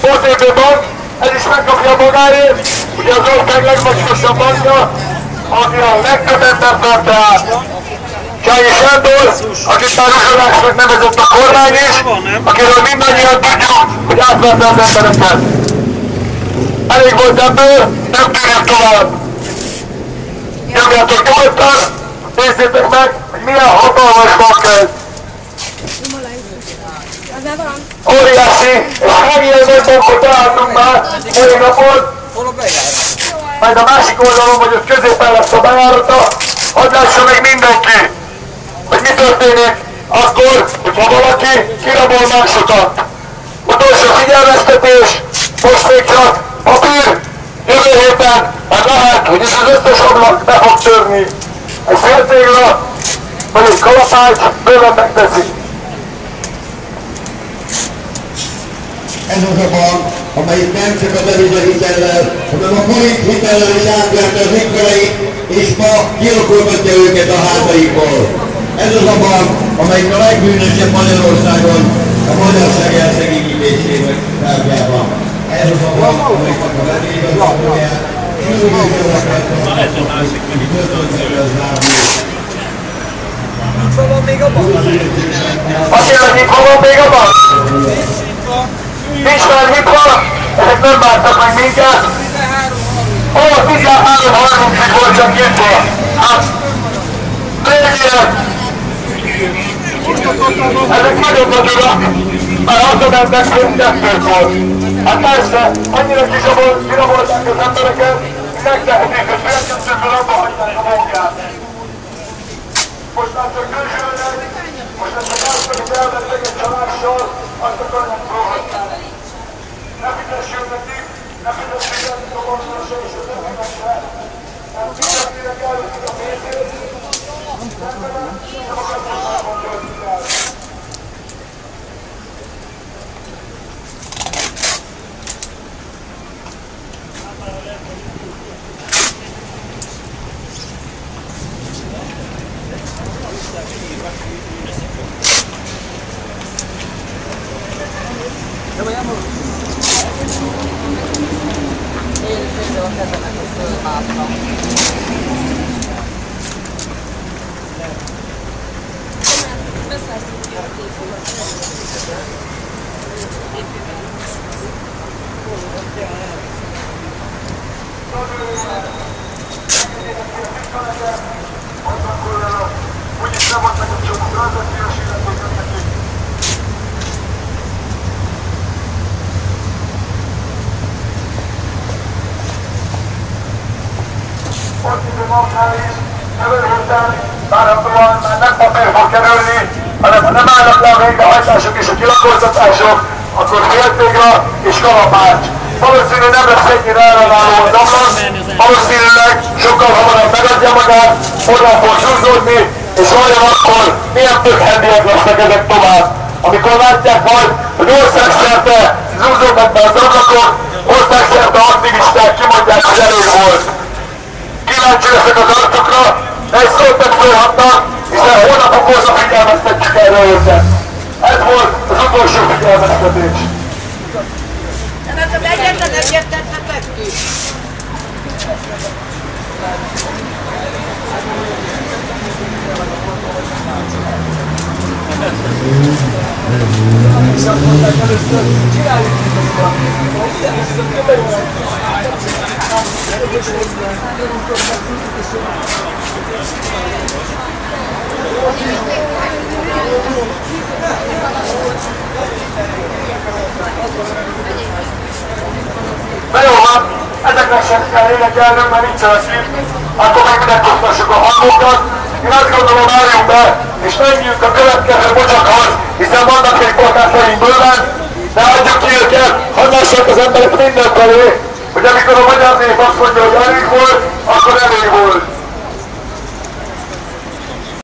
Πότε λοιπόν, ελισμένο Φιαμπονάρη, που για αυτό θα λέγουμε στο Σαμόνιο, ότι ολέκονται τα πάντα. Και αγισέντος, ότι τα ρούχα ξεχνέμεζε το κόρναγης, και το μήμα για αντίκιο, για αυτά τα τελευταία. Άρα λοιπόν, δεν πήγε το άλλο. Και για το κόρτα, είστε μία οδόμος κόκκες. Όριαση, εσχάγια εδώ το κοντά άτομα, ερηγαπών. Μα τα μάσικο όμως και πιο ζεπέρα στο παράρτο, όταν σου μειγνύνται εκεί. Μην történik, akkor, ha valaki kirabol másokat. Utolsó figyelmeztetés, most még csak papír, jövő héten, hát lehet, hogy ez az összes ablak be fog törni. Egy féltégla, vagy egy kalapács, bőven megteszi. Ez az a bank, amelyik nem csak a devizahitellel, hanem a forint hitellel is átverte az ügyfeleit, és ma kilakoltatja őket a házaikból. Ez az a bank, amelyik a legbűnösebb Magyarországon a magyarság elszegényítésének tárgyában. Ez az a bank, amelyiknek a vendégazgatóját sűrűzőrakat tartottak, hogy közönsére az lábúl. Azt jelentik, hova még a bank? Nincs már nyitva, ezek nem vártak meg minket. Hova 13.30-ig volt csak nyitva? Hát, végén! Ezek nagyon nagyorak, már azon ennek mindentől volt. Hát persze, annyira kirabolták az embereket, megtehetik, hogy félkettőből abba hagyták a munkát. Most már csak külsőnek, most már csak azt, hogy elvettek egy csalással, azt akarnak próbálták. Ne fitessültetik, ne fitessültetik a vonalásra és az ötletre. Nem fitessültek előttük a pénzét, szemben nem akarnak számon töltük el. Akkor féltégla és kalapács. Valószínűleg nem lesz ennyire ellenálló a doblat, valószínűleg sokkal hamarabb megadja magát, onnan fog zúzódni, és vajon akkor milyen több hendiek lesznek ezek tovább. Amikor látják majd, hogy országszerte zúzódnak be az ablakok, országszerte aktivisták kimondják, hogy elég volt. Kíváncsi leszek az arcukra, egy szót megszólhatnak, hiszen holnap a korra figyelmeztetjük erre őket. Ez volt az utolsó figyelmeztetés. Egyetlenek ki. Na jó van, ezeknek sem kell énekelnünk, mert nincsenek itt, akkor meg megkoptassuk a hangunkat. Én azt gondolom, álljunk be, és menjünk a következő bocsakhoz, hiszen vannak még kortársaink bőven, de adjuk ki őket, hagyassák az emberek mindenfelé, hogy amikor a magyar nép azt mondja, hogy elég volt, akkor elég volt.